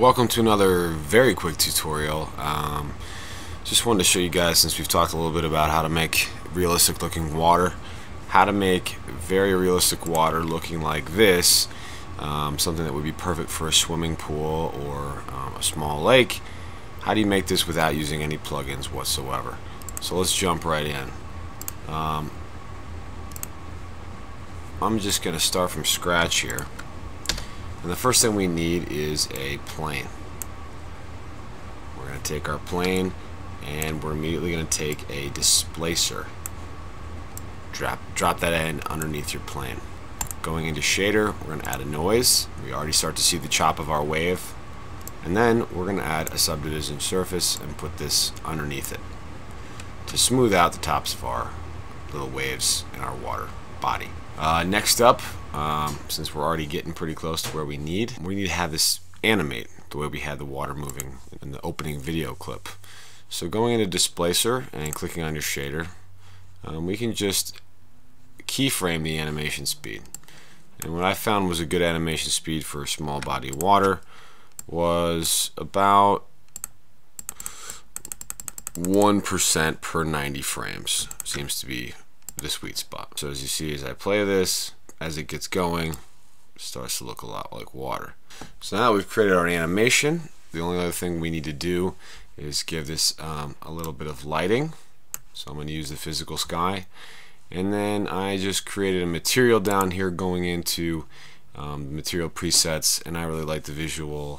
Welcome to another very quick tutorial. Just wanted to show you guys, since we've talked a little bit about how to make realistic looking water, how to make very realistic water looking like this, something that would be perfect for a swimming pool or a small lake. How do you make this without using any plugins whatsoever? So let's jump right in. I'm just going to start from scratch here. And the first thing we need is a plane. We're going to take our plane and we're immediately going to take a displacer. Drop that in underneath your plane. Going into shader, we're going to add a noise. We already start to see the chop of our wave. And then we're going to add a subdivision surface and put this underneath it to smooth out the tops of our little waves in our water body. Next up, since we're already getting pretty close to where we need to have this animate the way we had the water moving in the opening video clip. So going into displacer and clicking on your shader, we can just keyframe the animation speed. And what I found was a good animation speed for a small body of water was about 1% per 90 frames. Seems to be the sweet spot. So as you see, as I play this, as it gets going, it starts to look a lot like water. So now that we've created our animation, the only other thing we need to do is give this a little bit of lighting. So I'm going to use the physical sky, and then I just created a material down here going into material presets, and I really like the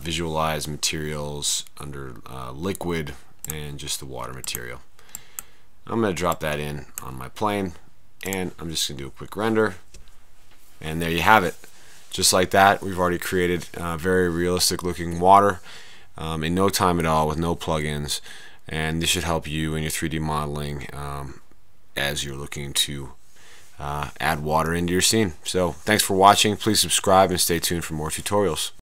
visualize materials under liquid and just the water material. I'm going to drop that in on my plane, and I'm just going to do a quick render, and there you have it. Just like that, we've already created very realistic looking water in no time at all, with no plugins, and this should help you in your 3D modeling as you're looking to add water into your scene. So thanks for watching. Please subscribe and stay tuned for more tutorials.